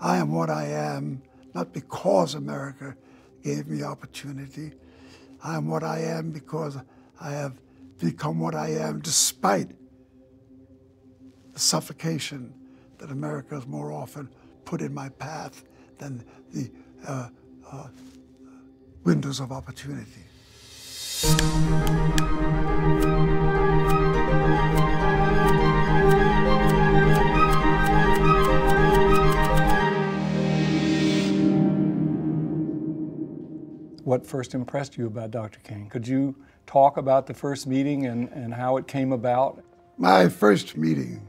I am what I am, not because America gave me opportunity. I am what I am because I have become what I am despite the suffocation that America has more often put in my path than the windows of opportunity. What first impressed you about Dr. King? Could you talk about the first meeting and how it came about? My first meeting,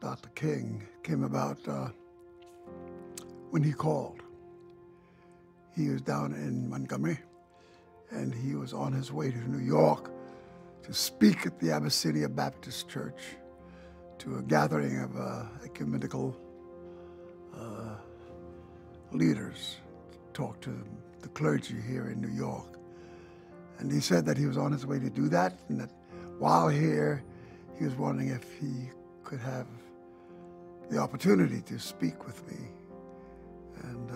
Dr. King, came about when he called. He was down in Montgomery, and he was on his way to New York to speak at the Abyssinia Baptist Church to a gathering of ecumenical leaders to talk to the clergy here in New York. And he said that he was on his way to do that, and that while here, he was wondering if he could have the opportunity to speak with me. And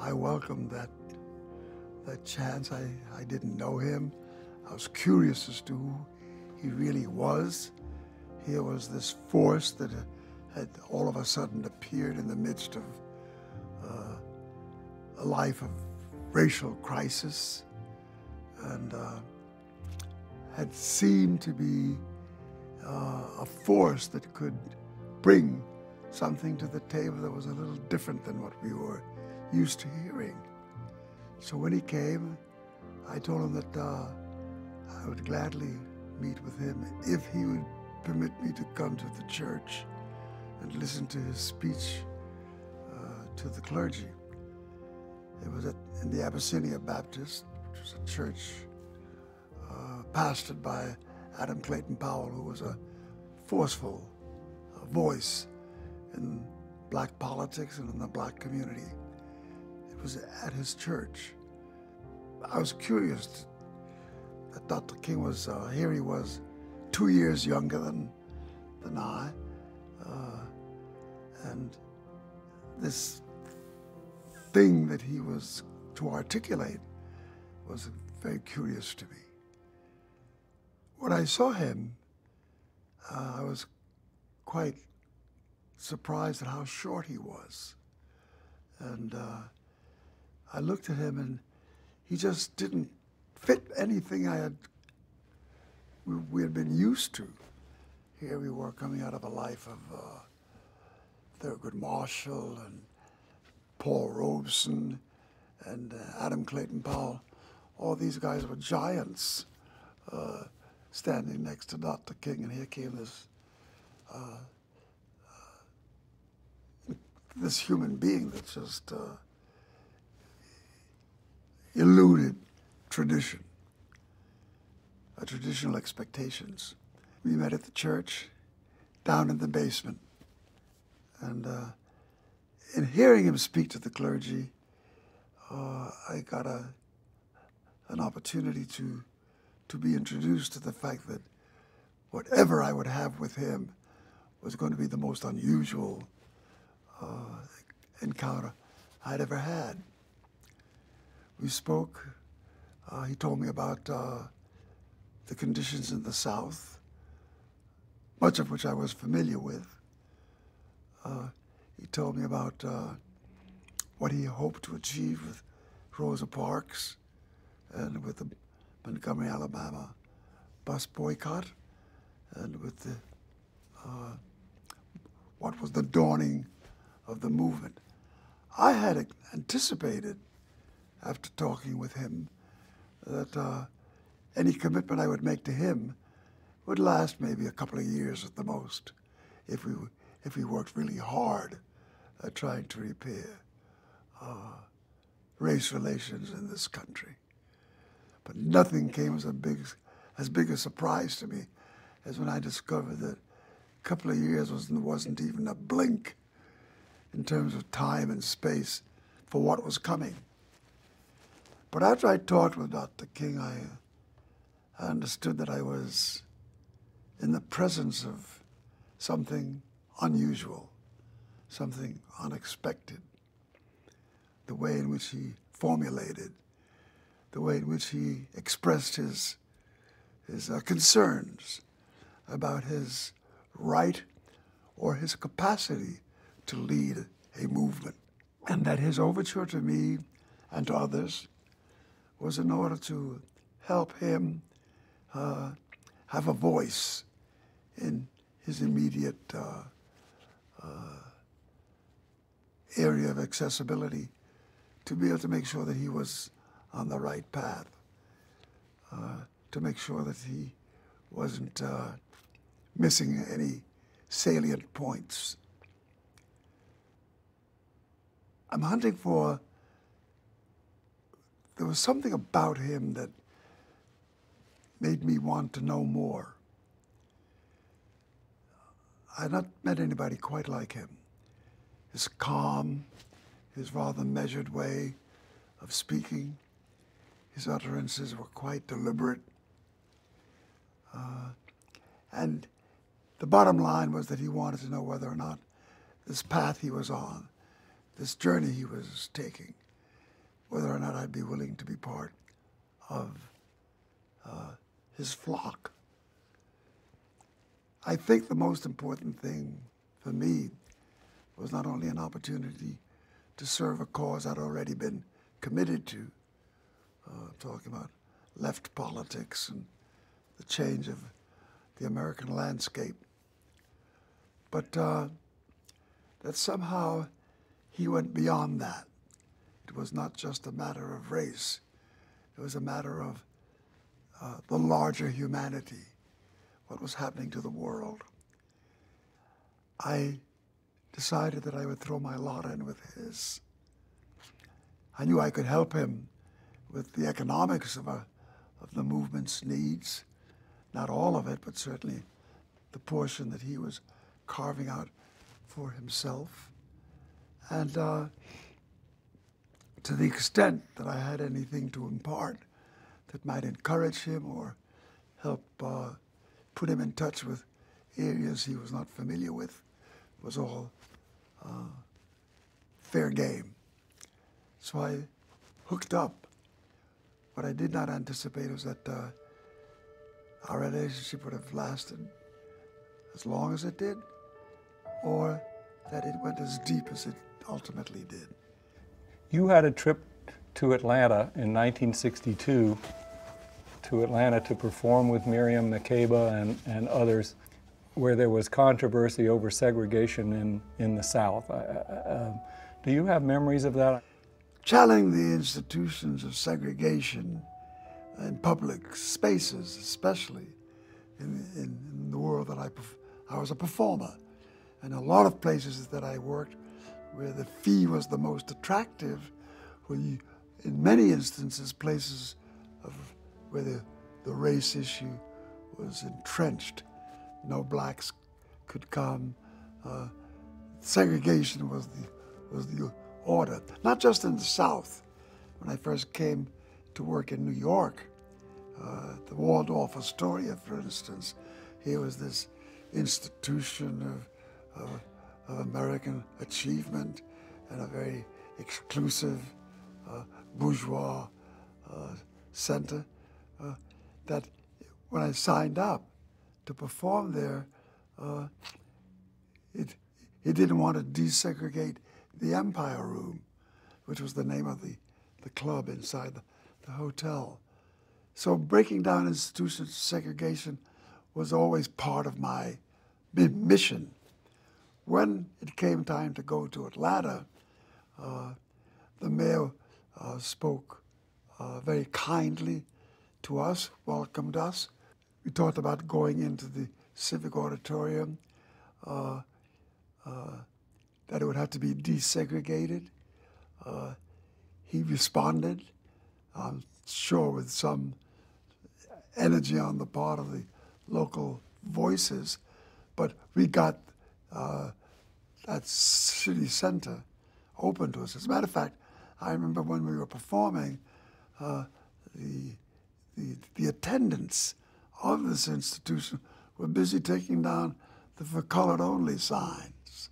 I welcomed that chance. I didn't know him. I was curious as to who he really was. Here was this force that had all of a sudden appeared in the midst of a life of racial crisis, and had seemed to be a force that could bring something to the table that was a little different than what we were used to hearing. So when he came, I told him that I would gladly meet with him if he would permit me to come to the church and listen to his speech to the clergy. It was in the Abyssinia Baptist, which was a church pastored by Adam Clayton Powell, who was a forceful voice in black politics and in the black community. It was at his church. I was curious that Dr. King was, here he was, 2 years younger than I, and this thing that he was to articulate was very curious to me. When I saw him, I was quite surprised at how short he was. And I looked at him, and he just didn't fit anything we had been used to. Here we were coming out of a life of Thurgood Marshall and Paul Robeson and Adam Clayton Powell. All these guys were giants standing next to Dr. King, and here came this human being that just eluded tradition, traditional expectations. We met at the church down in the basement, and in hearing him speak to the clergy, I got an opportunity to be introduced to the fact that whatever I would have with him was going to be the most unusual encounter I'd ever had. We spoke. He told me about the conditions in the South, much of which I was familiar with. He told me about what he hoped to achieve with Rosa Parks and with the Montgomery, Alabama bus boycott, and with the, what was the dawning of the movement. I had anticipated, after talking with him, that any commitment I would make to him would last maybe a couple of years at the most, if we worked really hard at trying to repair race relations in this country. But nothing came as big a surprise to me as when I discovered that a couple of years wasn't even a blink in terms of time and space for what was coming. But after I talked with Dr. King, I understood that I was in the presence of something unusual, something unexpected. The way in which he formulated, the way in which he expressed his concerns about his right or his capacity to lead a movement. And that his overture to me and to others was in order to help him have a voice in his immediate area of accessibility, to be able to make sure that he was on the right path, to make sure that he wasn't missing any salient points. I'm hunting for, there was something about him that made me want to know more. I've not met anybody quite like him. His calm, his rather measured way of speaking, his utterances were quite deliberate. And the bottom line was that he wanted to know whether or not this path he was on, this journey he was taking, whether or not I'd be willing to be part of his flock. I think the most important thing for me was not only an opportunity to serve a cause I'd already been committed to, talking about left politics and the change of the American landscape, but that somehow he went beyond that. It was not just a matter of race. It was a matter of the larger humanity, what was happening to the world. I decided that I would throw my lot in with his. I knew I could help him with the economics of the movement's needs, not all of it, but certainly the portion that he was carving out for himself. And to the extent that I had anything to impart that might encourage him or help put him in touch with areas he was not familiar with, was all fair game. So I hooked up. What I did not anticipate was that our relationship would have lasted as long as it did, or that it went as deep as it ultimately did. You had a trip to Atlanta in 1962 to Atlanta to perform with Miriam Makeba and others, where there was controversy over segregation in the South. Do you have memories of that? Challenging the institutions of segregation in public spaces, especially in the world that I was a performer. And a lot of places that I worked where the fee was the most attractive, where you, in many instances, places of, where the race issue was entrenched. No blacks could come. Segregation was the order, not just in the South. When I first came to work in New York, the Waldorf Astoria, for instance, here was this institution of American achievement and a very exclusive bourgeois center that when I signed up to perform there, it didn't want to desegregate the Empire Room, which was the name of the club inside the hotel. So breaking down institutional segregation was always part of my mission. When it came time to go to Atlanta, the mayor spoke very kindly to us, welcomed us. We talked about going into the Civic Auditorium, that it would have to be desegregated. He responded, I'm sure with some energy on the part of the local voices, but we got that city center open to us. As a matter of fact, I remember when we were performing, the attendants of this institution were busy taking down the for colored only signs.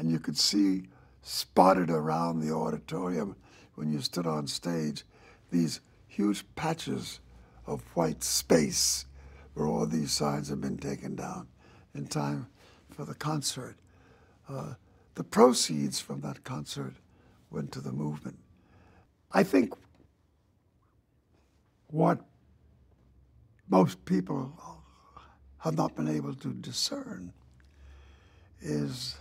and you could see spotted around the auditorium when you stood on stage these huge patches of white space where all these signs had been taken down in time for the concert. The proceeds from that concert went to the movement. I think what most people have not been able to discern is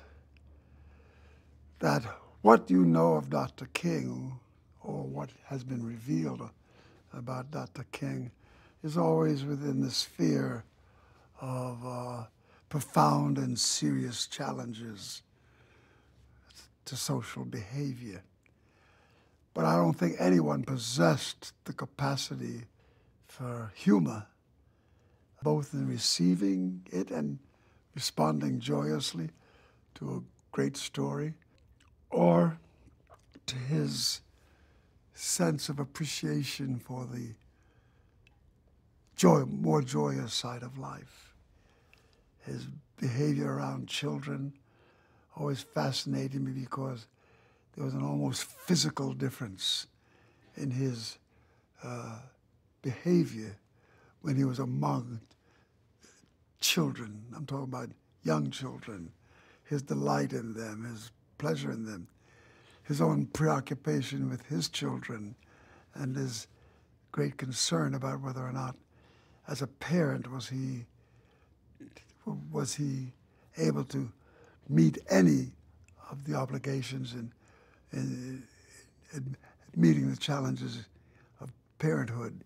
that what you know of Dr. King, or what has been revealed about Dr. King, is always within the sphere of profound and serious challenges to social behavior. But I don't think anyone possessed the capacity for humor, both in receiving it and responding joyously to a great story, or to his sense of appreciation for the joy, more joyous side of life. His behavior around children always fascinated me because there was an almost physical difference in his behavior when he was among children. I'm talking about young children, his delight in them, his pleasure in them, his own preoccupation with his children, and his great concern about whether or not, as a parent, was he able to meet any of the obligations in meeting the challenges of parenthood.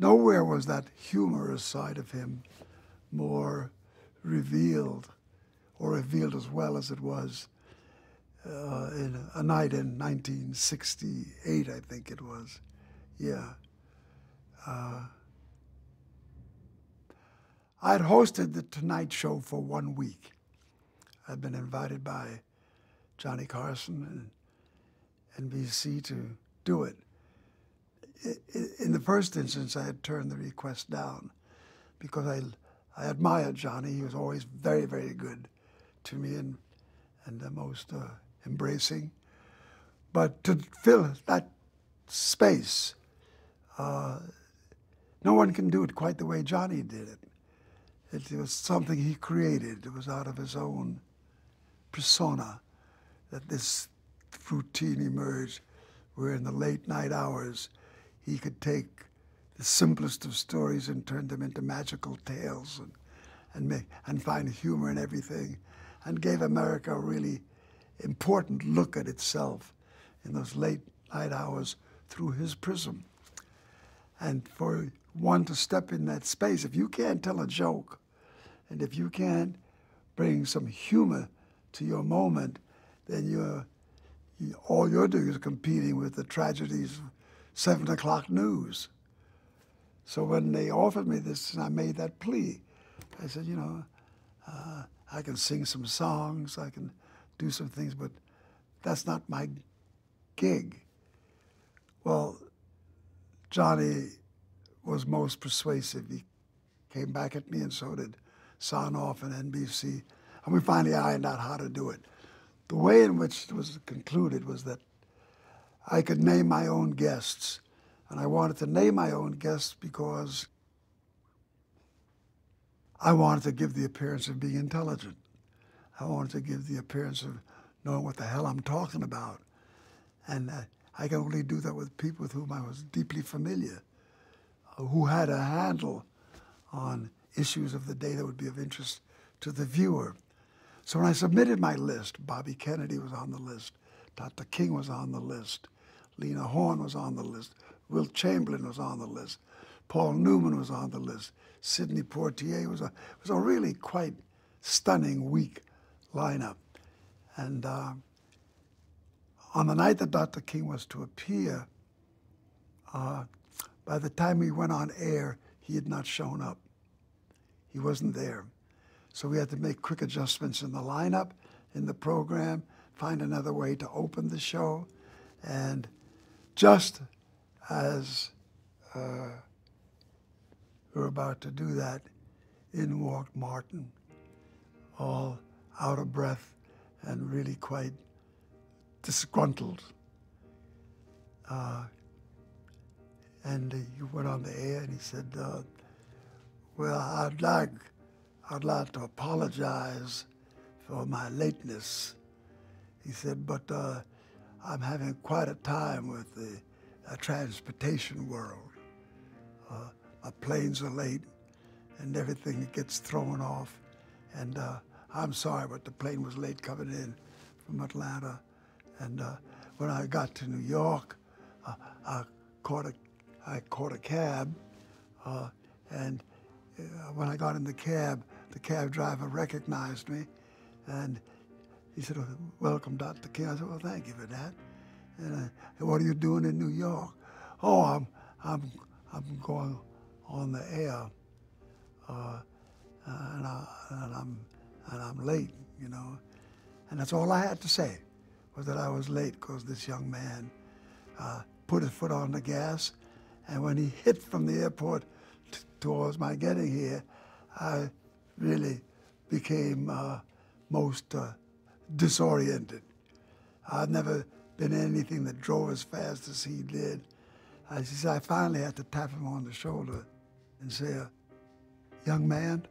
Nowhere was that humorous side of him more revealed, or revealed as well as it was in a night in 1968, I think it was. Yeah. I had hosted The Tonight Show for 1 week. I'd been invited by Johnny Carson and NBC to do it. In the first instance, I had turned the request down because I admired Johnny. He was always very, very good to me and the most embracing. But to fill that space, no one can do it quite the way Johnny did it. It was something he created. It was out of his own persona that this routine emerged, where in the late night hours, he could take the simplest of stories and turn them into magical tales and find humor in everything, and gave America a really important look at itself in those late night hours through his prism. And for one to step in that space, if you can't tell a joke, and if you can't bring some humor to your moment, then all you're doing is competing with the tragedies of 7 o'clock news. So when they offered me this, and I made that plea, I said, you know, I can sing some songs, I can do some things, but that's not my gig. Well, Johnny was most persuasive. He came back at me, and so did Sarnoff and NBC, and we finally ironed out how to do it. The way in which it was concluded was that I could name my own guests, and I wanted to name my own guests because I wanted to give the appearance of being intelligent. I wanted to give the appearance of knowing what the hell I'm talking about. And I could only do that with people with whom I was deeply familiar, who had a handle on issues of the day that would be of interest to the viewer. So when I submitted my list, Bobby Kennedy was on the list, Dr. King was on the list, Lena Horne was on the list, Will Chamberlain was on the list, Paul Newman was on the list, Sidney Poitier was a really quite stunning, weak lineup. And on the night that Dr. King was to appear, by the time we went on air, he had not shown up. He wasn't there. So we had to make quick adjustments in the lineup, in the program, find another way to open the show. And just as we were about to do that, in walked Martin, all out of breath and really quite disgruntled. And he went on the air and he said, well, I'd like to apologize for my lateness. He said, but I'm having quite a time with the transportation world. My planes are late and everything gets thrown off. And I'm sorry, but the plane was late coming in from Atlanta. And when I got to New York, I caught a cab. And when I got in the cab driver recognized me. And he said, welcome, Dr. King. I said, well, thank you for that. And what are you doing in New York? Oh, I'm going on the air, and I'm late, you know. And that's all I had to say, was that I was late because this young man put his foot on the gas, and when he hit from the airport towards my getting here, I really became most disoriented. I've never been anything that drove as fast as he did. As he said, I finally had to tap him on the shoulder and say, young man,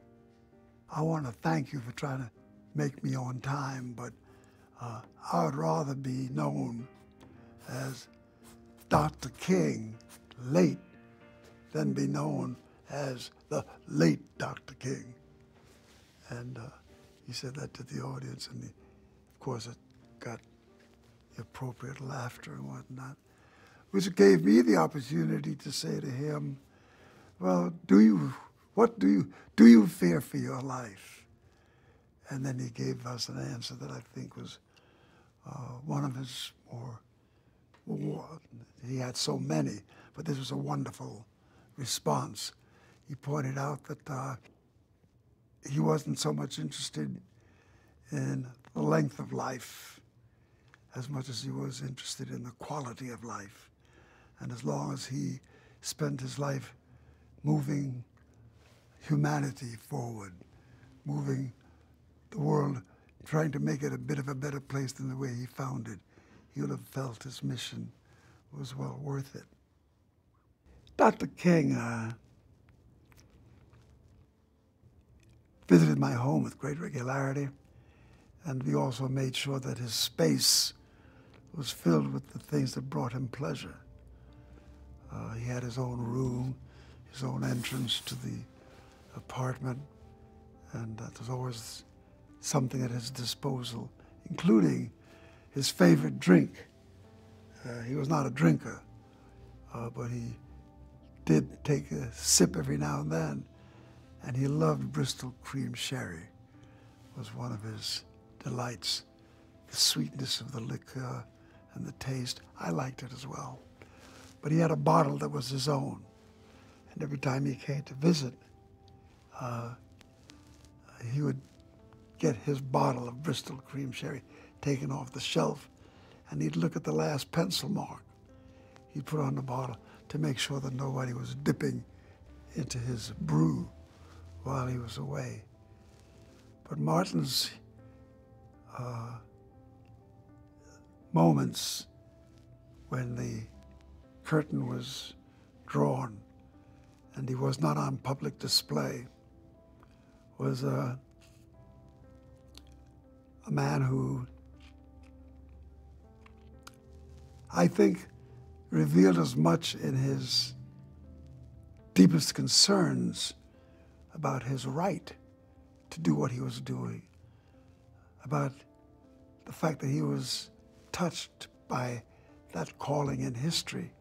I want to thank you for trying to make me on time, but I would rather be known as Dr. King, late, than be known as the late Dr. King. And he said that to the audience, and of course it got the appropriate laughter and whatnot, which gave me the opportunity to say to him, well, do you fear for your life? And then he gave us an answer that I think was one of his more, he had so many, but this was a wonderful response. He pointed out that he wasn't so much interested in the length of life as much as he was interested in the quality of life. And as long as he spent his life moving humanity forward, moving the world, trying to make it a bit of a better place than the way he found it, he would have felt his mission was well worth it. Dr. King visited my home with great regularity, and we also made sure that his space was filled with the things that brought him pleasure. He had his own room, his own entrance to the apartment, and that was always something at his disposal, including his favorite drink. He was not a drinker, but he did take a sip every now and then, and he loved Bristol Cream Sherry. It was one of his delights, the sweetness of the liquor and the taste. I liked it as well. But he had a bottle that was his own. And every time he came to visit, he would get his bottle of Bristol Cream Sherry taken off the shelf, and he'd look at the last pencil mark he put on the bottle to make sure that nobody was dipping into his brew while he was away. But Martin's moments when the curtain was drawn and he was not on public display was a man who I think revealed as much in his deepest concerns about his right to do what he was doing, about the fact that he was touched by that calling in history,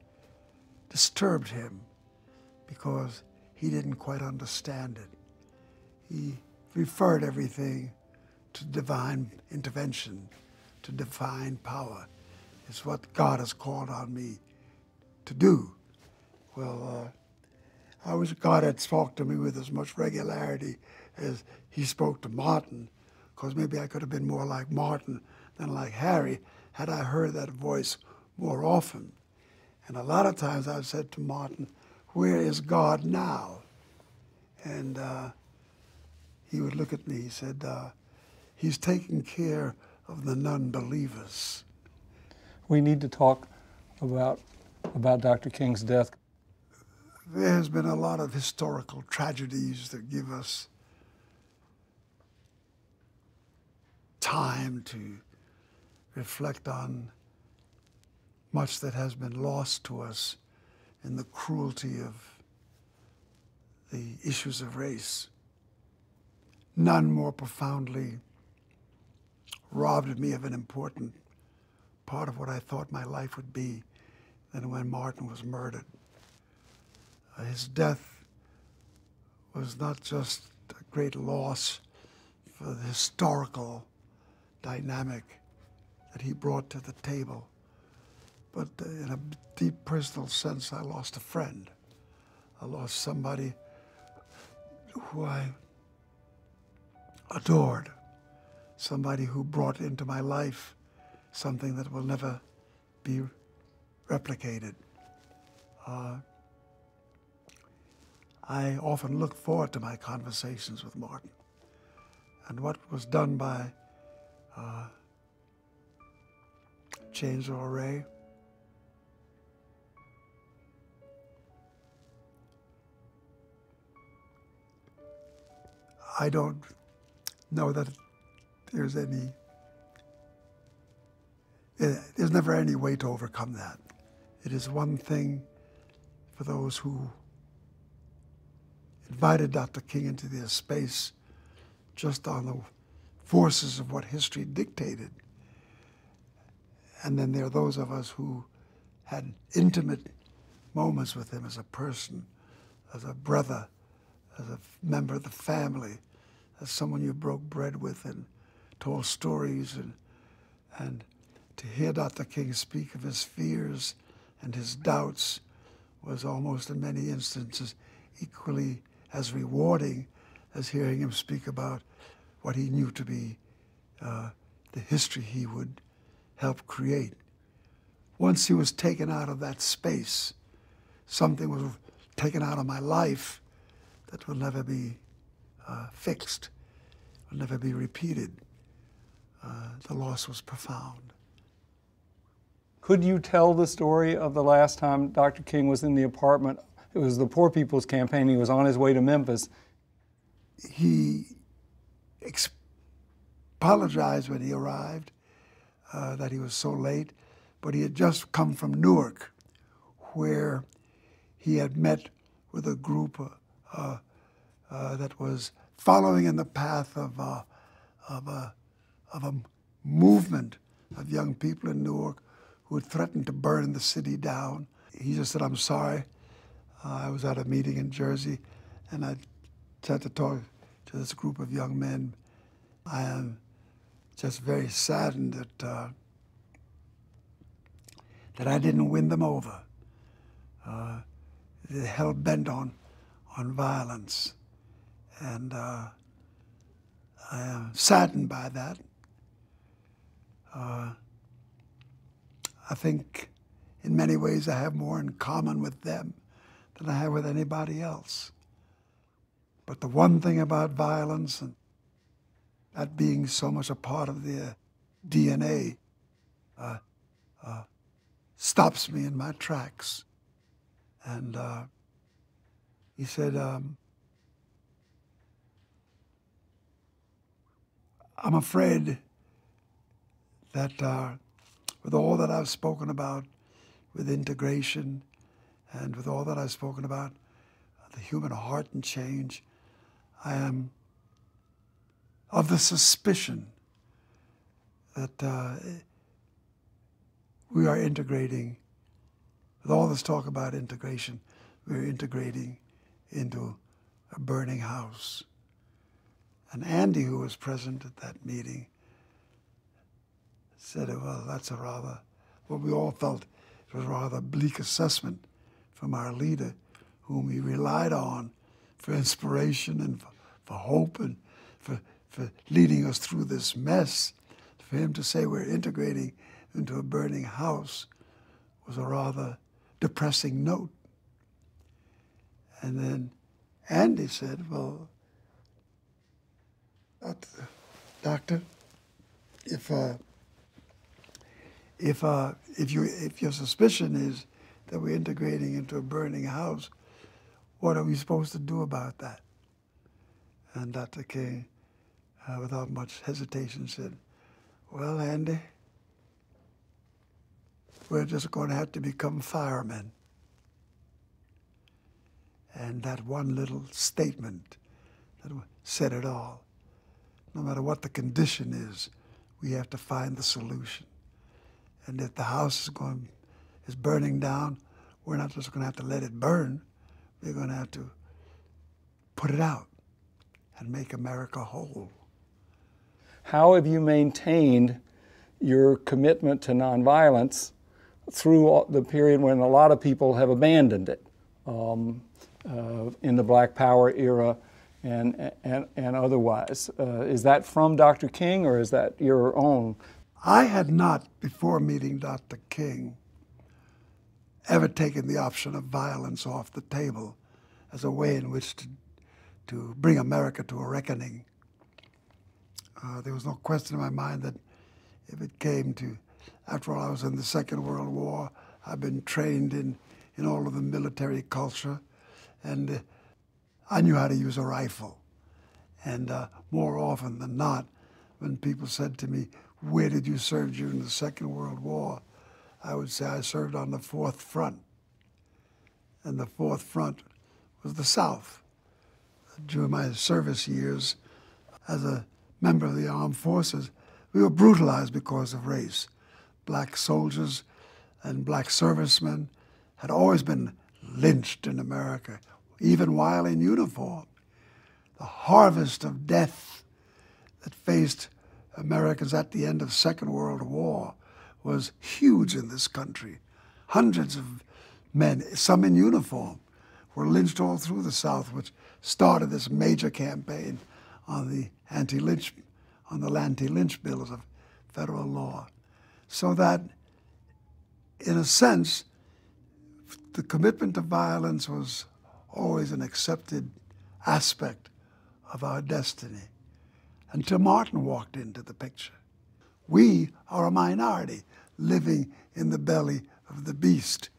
disturbed him because he didn't quite understand it. He referred everything to divine intervention, to divine power. It's what God has called on me to do. Well, I wish God had talked to me with as much regularity as he spoke to Martin, because maybe I could have been more like Martin than like Harry had I heard that voice more often. And a lot of times I've said to Martin, where is God now? And he would look at me, he said, he's taking care of the non-believers. We need to talk about Dr. King's death. There has been a lot of historical tragedies that give us time to reflect on much that has been lost to us in the cruelty of the issues of race. None more profoundly robbed me of an important part of what I thought my life would be than when Martin was murdered. His death was not just a great loss for the historical dynamic that he brought to the table, but in a deep personal sense, I lost a friend. I lost somebody who I adored, somebody who brought into my life something that will never be replicated. I often look forward to my conversations with Martin. And what was done by James Earl Ray I don't know that there's any, there's never any way to overcome that. It is one thing for those who invited Dr. King into their space just on the forces of what history dictated. And then there are those of us who had intimate moments with him as a person, as a brother, as a member of the family, as someone you broke bread with and told stories. And to hear Dr. King speak of his fears and his doubts was almost, in many instances, equally as rewarding as hearing him speak about what he knew to be the history he would help create. Once he was taken out of that space, something was taken out of my life that will never be fixed, will never be repeated. The loss was profound. Could you tell the story of the last time Dr. King was in the apartment? It was the Poor People's Campaign. He was on his way to Memphis. He apologized when he arrived that he was so late, but he had just come from Newark, where he had met with a group that was following in the path of a movement of young people in Newark who had threatened to burn the city down. He just said, "I'm sorry. I was at a meeting in Jersey, and I had to talk to this group of young men. I am just very saddened that that I didn't win them over. They're hell-bent on violence, and I am saddened by that. I think in many ways I have more in common with them than I have with anybody else. But the one thing about violence and that being so much a part of their DNA stops me in my tracks." And he said, "I'm afraid that with all that I've spoken about with integration and with all that I've spoken about the human heart and change, I am of the suspicion that we are integrating, with all this talk about integration, we're integrating into a burning house." And Andy, who was present at that meeting, said, "Well, that's a rather," what we all felt, it was a rather bleak assessment from our leader, whom we relied on for inspiration and for hope and for leading us through this mess. For him to say we're integrating into a burning house was a rather depressing note. And then Andy said, "Well, Doctor, if your suspicion is that we're integrating into a burning house, what are we supposed to do about that? And Dr. King, without much hesitation, said, "Well, Andy, we're just going to have to become firemen." And that one little statement that said it all. No matter what the condition is, we have to find the solution. And if the house is burning down, we're not just going to have to let it burn. We're going to have to put it out and make America whole. How have you maintained your commitment to nonviolence through the period when a lot of people have abandoned it in the Black Power era and otherwise? Is that from Dr. King or is that your own? I had not, before meeting Dr. King, ever taken the option of violence off the table as a way in which to bring America to a reckoning. There was no question in my mind that if it came to, after all, I was in the Second World War, I've been trained in all of the military culture, and I knew how to use a rifle. And more often than not, when people said to me, "Where did you serve during the Second World War?" I would say I served on the Fourth Front. And the Fourth Front was the South. During my service years as a member of the armed forces, we were brutalized because of race. Black soldiers and black servicemen had always been lynched in America, even while in uniform. The harvest of death that faced Americans at the end of Second World War was huge in this country. Hundreds of men, some in uniform, were lynched all through the South, which started this major campaign on the anti-lynch bills of federal law. So that, in a sense, the commitment to violence was always an accepted aspect of our destiny, until Martin walked into the picture. We are a minority living in the belly of the beast.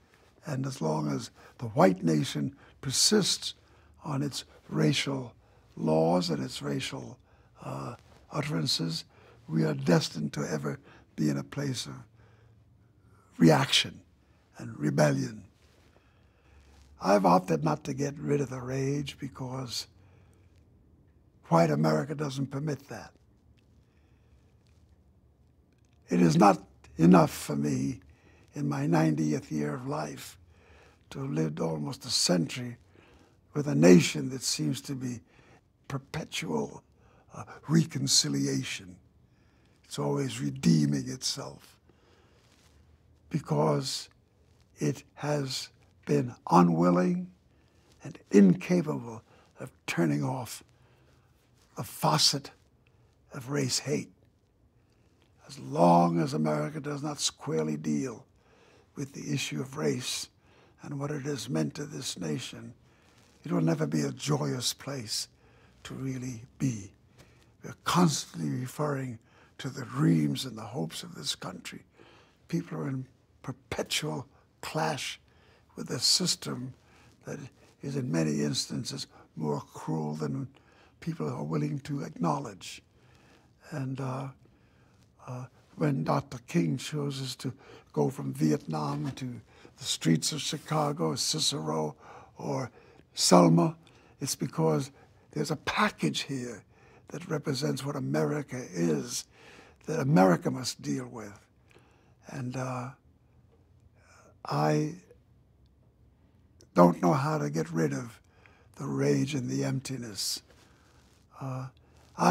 And as long as the white nation persists on its racial laws and its racial utterances, we are destined to ever be in a place of reaction and rebellion. I've opted not to get rid of the rage because white America doesn't permit that. It is not enough for me in my 90th year of life to have lived almost a century with a nation that seems to be perpetual reconciliation. It's always redeeming itself because it has been unwilling and incapable of turning off the faucet of race hate. As long as America does not squarely deal with the issue of race and what it has meant to this nation, it will never be a joyous place to really be. We're constantly referring to the dreams and the hopes of this country. People are in perpetual clash with a system that is in many instances more cruel than people are willing to acknowledge. And when Dr. King chooses to go from Vietnam to the streets of Chicago, Cicero, or Selma, it's because there's a package here that represents what America is, that America must deal with. And I don't know how to get rid of the rage and the emptiness. I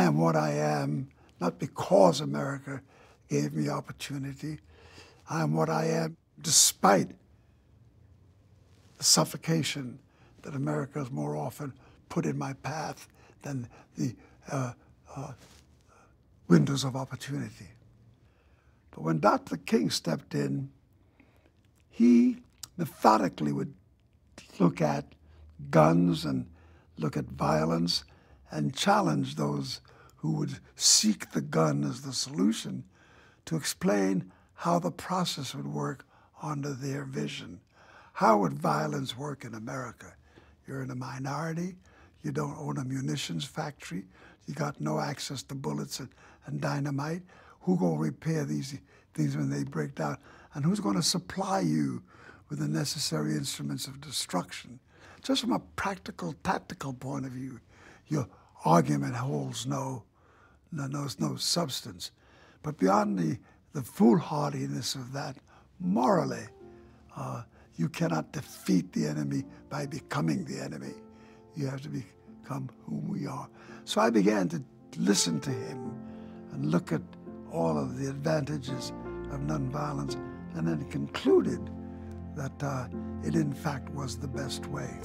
am what I am, not because America gave me opportunity. I am what I am despite the suffocation that America has more often put in my path than the windows of opportunity. But when Dr. King stepped in, he methodically would look at guns and look at violence and challenge those who would seek the gun as the solution, to explain how the process would work under their vision. How would violence work in America? You're in a minority, you don't own a munitions factory, you got no access to bullets and dynamite. Who gonna repair these things when they break down? And who's gonna supply you with the necessary instruments of destruction? Just from a practical, tactical point of view, your argument holds no substance. But beyond the foolhardiness of that, morally, you cannot defeat the enemy by becoming the enemy. You have to become whom we are. So I began to listen to him and look at all of the advantages of nonviolence, and then concluded that it in fact was the best way.